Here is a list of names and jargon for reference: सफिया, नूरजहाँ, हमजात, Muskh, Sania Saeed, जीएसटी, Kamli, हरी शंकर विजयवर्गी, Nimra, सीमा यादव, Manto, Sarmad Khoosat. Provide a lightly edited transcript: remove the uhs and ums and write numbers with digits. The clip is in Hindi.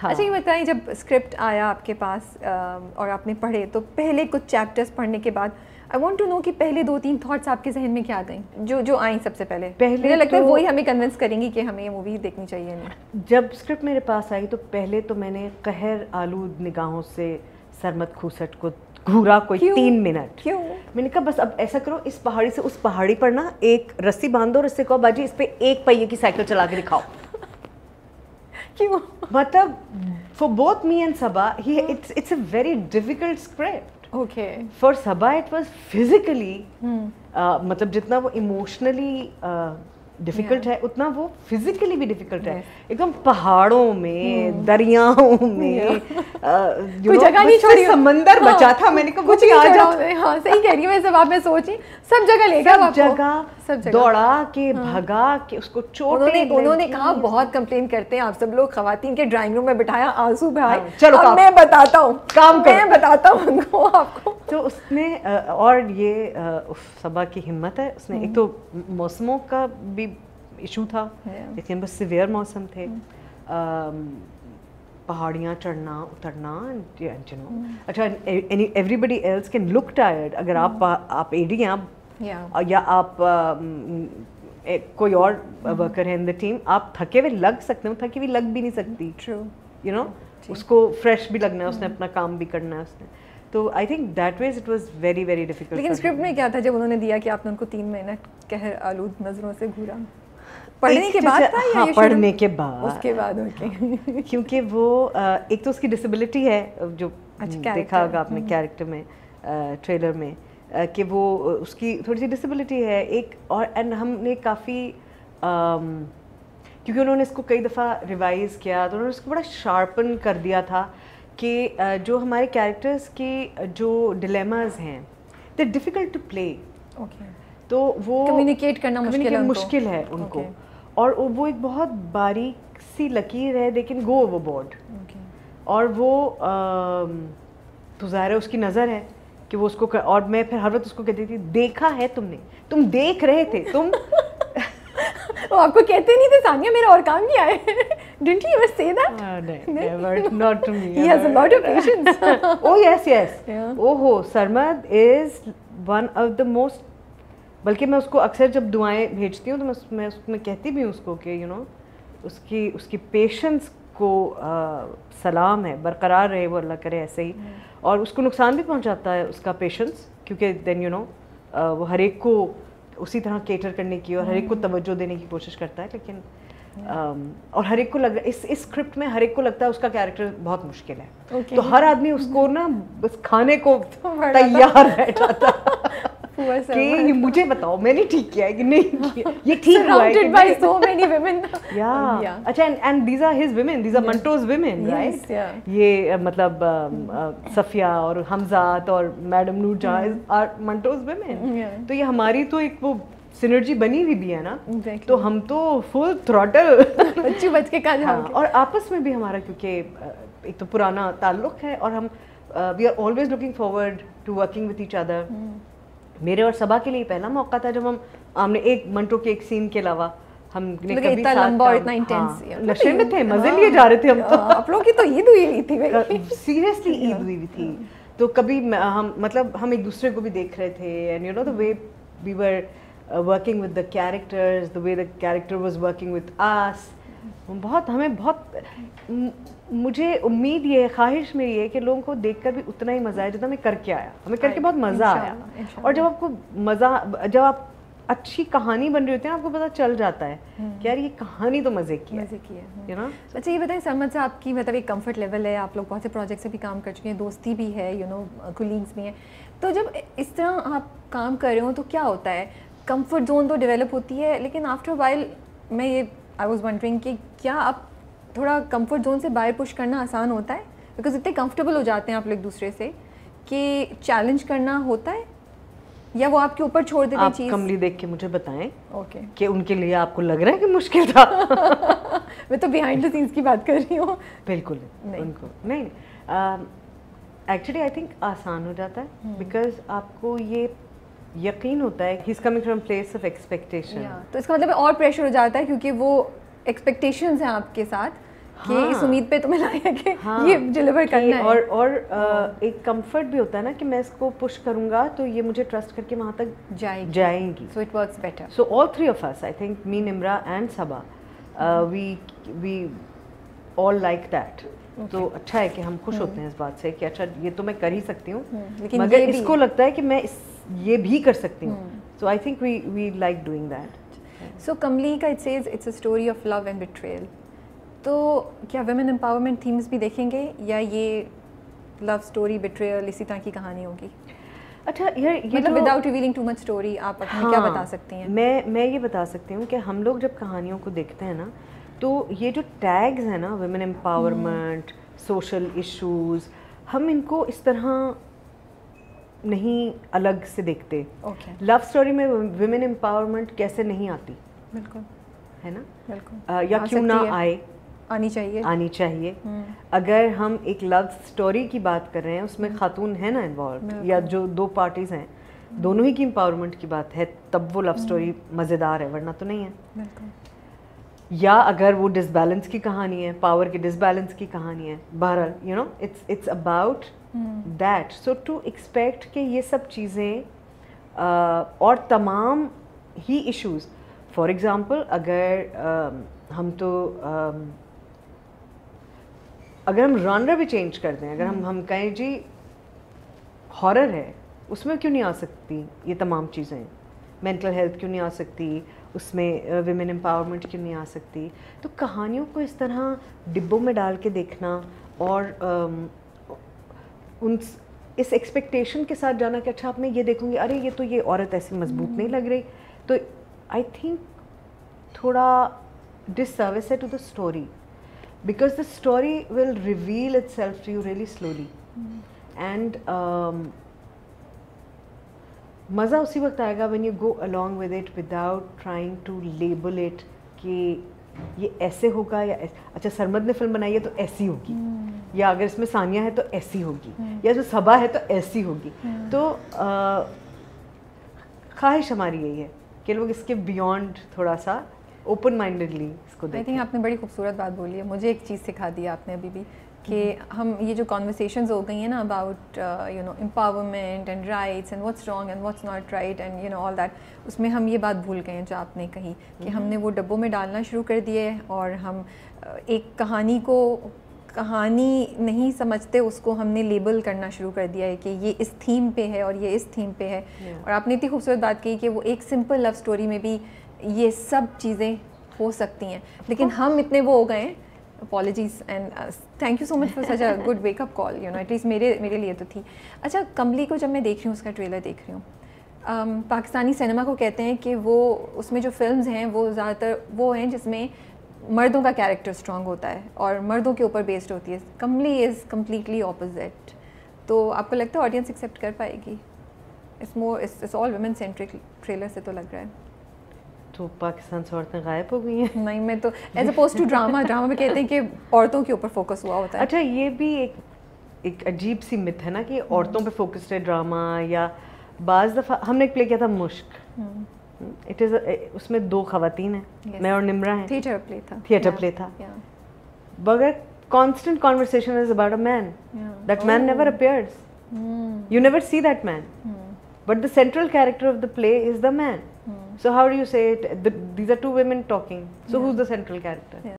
हाँ। अच्छा ये बताइए, जब स्क्रिप्ट आया आपके पास और आपने पढ़े, तो पहले कुछ चैप्टर्स पढ़ने के बाद आई वॉन्ट टू नो कि पहले 2-3 थॉट्स आपके जहन में क्या गई जो आई सबसे पहले? मुझे लगता है वही हमें कन्विंस करेंगी कि हमें ये मूवी देखनी चाहिए। नहीं, जब स्क्रिप्ट मेरे पास आई तो पहले तो मैंने कहर आलूद निगाहों से सरमद खूसट को घूरा कोई 3 मिनट। क्यों? मैंने कहा बस अब ऐसा करो, इस पहाड़ी से उस पहाड़ी पर ना एक रस्सी बांधो और इससे कहो बाजी इस पर एक पहिए की साइकिल चला के दिखाओ। क्यों? मतलब for both me and Saba ही it's a very difficult script. Okay, for Saba it was physically, मतलब जितना वो इमोशनली डिफिकल्ट है उतना वो फिजिकली भी डिफिकल्ट है। एकदम पहाड़ों में, दरियाओं में, कोई जगह नहीं छोड़ी, समंदर बचा था। मैंने कहा कुछ आ जाओ। हाँ सही कह रही है, मैं सब आप में सोची सब जगह ले गया, सब जगह दौड़ा के भगा के उसको चोट। उन्होंने कहा बहुत कंप्लेन करते हैं आप सब लोग, खवातीन के ड्राइंग रूम में बिठाया, आंसू बहाए, चलो मैं बताता हूँ काम कर, मैं बताता हूँ उनको आपको। तो उसने और ये सबा की हिम्मत है, उसने एक तो मौसमों का भी इशू था, लेकिन बस सिवियर मौसम थे, पहाड़ियाँ चढ़ना उतरना, अच्छा everybody else can look tired. अगर आप एडी हैं, आप या आप कोई और वर्कर है इन द टीम, आप थके हुए लग सकते हो, थकी हुई लग भी नहीं सकती। ट्रू, यू नो उसको फ्रेश भी लगना है, उसने अपना काम भी करना है उसने। तो I think that veg it was very very difficult. लेकिन स्क्रिप्ट में क्या था जब उन्होंने दिया कि आपने उनको 3 मिनट कहर आलूद नजरों से घूरा? पढ़ने के बाद था या पढ़ने के बाद? उसके बाद, ओके। क्योंकि वो एक तो उसकी डिसेबिलिटी है जो देखा होगा आपने कैरेक्टर में, ट्रेलर में, कि वो उसकी थोड़ी सी डिसेबिलिटी है एक, और एंड हमने काफ़ी क्योंकि उन्होंने इसको कई दफ़ा रिवाइज़ किया, तो उन्होंने इसको बड़ा शार्पन कर दिया था कि जो हमारे कैरेक्टर्स के जो डिलेमास हैं दे डिफ़िकल्ट टू प्ले। ओके, तो वो कम्युनिकेट करना मुश्किल है उनको। okay. और वो एक बहुत बारीक सी लकीर है, लेकिन गो ओवरबोर्ड। okay. और वो तो ज़ाहिर है उसकी नज़र है कि वो उसको और मैं फिर हर वक्त उसको कहती थी देखा है तुमने, तुम देख रहे थे तुम। वो आपको कहते नहीं थे सानिया मेरा और काम नहीं आए? Didn't he ever say that? Never, not to me. He has a lot of patience. Oh yes, yes. Oh, Sarmad is one of the most. बल्कि मैं उसको अक्सर जब दुआएं भेजती हूँ तो मैं उसमें कहती भी हूँ उसको कि you know उसकी पेशेंस को सलाम है, बरकरार रहे वो, अल्लाह करे ऐसे ही। और उसको नुकसान भी पहुँचाता है उसका पेशेंस, क्योंकि देन यू नो वो हर एक को उसी तरह केटर करने की और हर एक को तवज्जो देने की कोशिश करता है, लेकिन और हर एक को लग रहा है इस स्क्रिप्ट में हर एक को लगता है उसका कैरेक्टर बहुत मुश्किल है। okay. तो हर आदमी उसको ना बस खाने को तैयार बैठा था कि ये मुझे बताओ मैंने ठीक किया है कि नहीं किया, ये ठीक हुआ है कि नहीं। Surrounded by so many women. Yeah. अच्छा, and these are his women, these are Manto's women, right? ये मतलब सफिया और हमजात और madam नूरजहाँ are Manto's women। तो ये हमारी तो एक वो सिनर्जी बनी हुई भी है ना। exactly. तो हम तो फुल थ्रॉटल बच्ची बच के काम। हाँ, और आपस में भी हमारा क्योंकि एक तो पुराना ताल्लुक है और हम we are always looking forward to working with each other. मेरे और सबा के लिए पहला मौका था जब हमने एक मंटो के एक सीन के अलावा हमने कभी इतना लंबा और इतना इंटेंस। हाँ, नशे में थे, मजे लिए जा रहे थे हम तो। आप लोग की तो ईद हुई हुई थी, सीरियसली ईद हुई हुई थी। तो कभी हम मतलब हम एक दूसरे को भी देख रहे थे, and you know the way we were working with the characters, the way the character was working with us, बहुत हमें बहुत मुझे उम्मीद ये ख्वाहिश मेरी है कि लोगों को देखकर भी उतना ही मज़ा आया जितना मैं करके आया। हमें करके बहुत मज़ा आया। और जब आपको मज़ा, जब आप अच्छी कहानी बन रही होती है ना, आपको पता चल जाता है कि यार ये कहानी तो मज़े की है यू नो। अच्छा ये बताइए सरमद साहब, आपकी मतलब एक कंफर्ट लेवल है, आप लोग बहुत से प्रोजेक्ट से भी काम कर चुके हैं, दोस्ती भी है, यू नो कोलीग्स भी हैं, तो जब इस तरह आप काम कर रहे हो तो क्या होता है? कंफर्ट जोन तो डेवलप होती है, लेकिन आफ्टर वाइल मैं ये आई वॉज वंडरिंग कि क्या आप थोड़ा कंफर्ट जोन से बाहर पुश करना आसान होता है? बिकॉज इतने कंफर्टेबल हो जाते हैं आप लोग एक दूसरे से कि चैलेंज करना होता है, या वो आपके ऊपर छोड़ देते हैं चीज़? आप कमली देख के मुझे बताएं। ओके, कि उनके लिए आपको लग रहा है कि मुश्किल था? मैं तो बिहाइंड द सीन्स की बात कर रही हूँ। बिल्कुल नहीं, उनको नहीं, एक्चुअली आई थिंक आसान हो जाता है बिकॉज आपको ये यकीन होता है he is coming from place of expectation. तो इसका मतलब और प्रेशर हो जाता है क्योंकि वो एक्सपेक्टेशंस हैं आपके साथ कि इस उम्मीद पे तुम्हें लाया कि ये डिलीवर करना है। और एक कंफर्ट भी होता है ना कि मैं इसको पुश करूंगा तो ये मुझे ट्रस्ट करके वहाँ तक जाएंगी। So it works better. So all three of us, I think me, Nimra and Saba, we all like that. तो अच्छा है कि हम खुश होते हैं इस बात से कि अच्छा ये तो मैं कर ही सकती हूँ, मगर इसको लगता है कि मैं ये भी कर सकती हूँ। So I think we like doing that. So Kamli का it says it's a story of love and betrayal. तो क्या वुमेन एम्पावरमेंट थीम्स भी देखेंगे या ये लव स्टोरी, बिट्रेयल, इसी तरह की कहानी होगी? अच्छा यार, मतलब without revealing too much story आप क्या बता सकती हैं? मैं ये बता सकती हूँ कि हम लोग जब कहानियों को देखते हैं ना, तो ये जो टैग्स हैं ना, वुमेन एम्पावरमेंट, सोशल इश्यूज़, हम इनको इस तरह नहीं अलग से देखते। लव स्टोरी में वुमेन एम्पावरमेंट कैसे नहीं आती? बिल्कुल, है ना, बिल्कुल। या क्यों ना आए, आनी चाहिए, आनी चाहिए। अगर हम एक लव स्टोरी की बात कर रहे हैं, उसमें खातून है ना इन्वॉल्व, या जो दो पार्टीज़ हैं दोनों ही की एम्पावरमेंट की बात है, तब वो लव स्टोरी मज़ेदार है, वरना तो नहीं है। बिल्कुल। या अगर वो डिसबैलेंस की कहानी है, पावर के डिसबैलेंस की कहानी है, बहरहाल you know it's about that. So to expect कि ये सब चीज़ें और तमाम ही इशूज़, फॉर एग्ज़ाम्पल अगर हम तो अगर हम रॉनर भी चेंज कर दें, अगर हम कहें जी हॉरर है, उसमें क्यों नहीं आ सकती ये तमाम चीज़ें? मेंटल हेल्थ क्यों नहीं आ सकती उसमें? विमेन एम्पावरमेंट क्यों नहीं आ सकती? तो कहानियों को इस तरह डिब्बों में डाल के देखना और उन इस एक्सपेक्टेशन के साथ जाना कि अच्छा आप मैं ये देखूँगी, अरे ये तो ये औरत ऐसी मजबूत नहीं लग रही, तो आई थिंक थोड़ा डिससर्विस है to the story, because the story will reveal itself to you really slowly and मज़ा उसी वक्त आएगा when you go along with it without trying to label it कि ये ऐसे होगा या अच्छा सरमद ने फिल्म बनाई है तो ऐसी होगी, या अगर इसमें सानिया है तो ऐसी होगी, या जो सबा है तो ऐसी होगी। तो ख्वाहिश हमारी यही है कि लोग इसके बियॉन्ड थोड़ा सा ओपन माइंडेडली इसको देखें। आई थिंक आपने बड़ी खूबसूरत बात बोली है, मुझे एक चीज़ सिखा दी आपने अभी भी कि हम ये जो कॉन्वर्सेशंस हो गई हैं ना about you know empowerment and rights and what's wrong and what's not right and you know all that, उसमें हम ये बात भूल गए हैं जो आपने कही कि हमने वो डब्बों में डालना शुरू कर दिए और हम एक कहानी को कहानी नहीं समझते, उसको हमने लेबल करना शुरू कर दिया है कि ये इस थीम पे है और ये इस थीम पे है। और आपने इतनी खूबसूरत बात कही कि वो एक सिंपल लव स्टोरी में भी ये सब चीज़ें हो सकती हैं, लेकिन हम इतने वो हो गए हैं। Apologies and thank you so much for such a good wake up call, you know at least मेरे लिए तो थी। अच्छा कमली को जब मैं देख रही हूँ, उसका ट्रेलर देख रही हूँ, पाकिस्तानी सिनेमा को कहते हैं कि वो उसमें जो फिल्म्स हैं वो ज़्यादातर वो हैं जिसमें मर्दों का कैरेक्टर स्ट्रॉन्ग होता है और मर्दों के ऊपर बेस्ड होती है। कमली इज़ कम्प्लीटली ऑपोजिट, तो आपको लगता है ऑडियंस एक्सेप्ट कर पाएगी? It's all women centric trailer से तो लग रहा है। तो पाकिस्तान से औरतें गायब हो गई हैं? नहीं, मैं तो एज अपोज टू ड्रामा में कहते हैं कि औरतों के ऊपर फोकस हुआ होता है। अच्छा ये भी एक अजीब सी मिथ है ना कि औरतों पे फोकस्ड है ड्रामा, या बाज़ दफ़ा हमने एक प्ले किया था मुश्क, इट इज़, उसमें दो खवातीन हैं, मैं और निम्रा हैं, थिएटर प्ले था, बगैर constant conversation is about a man, that man never appears, you never see that man, but the central character of the play is the man. So how do you say it? These are two women talking. So who's the central character? Yeah.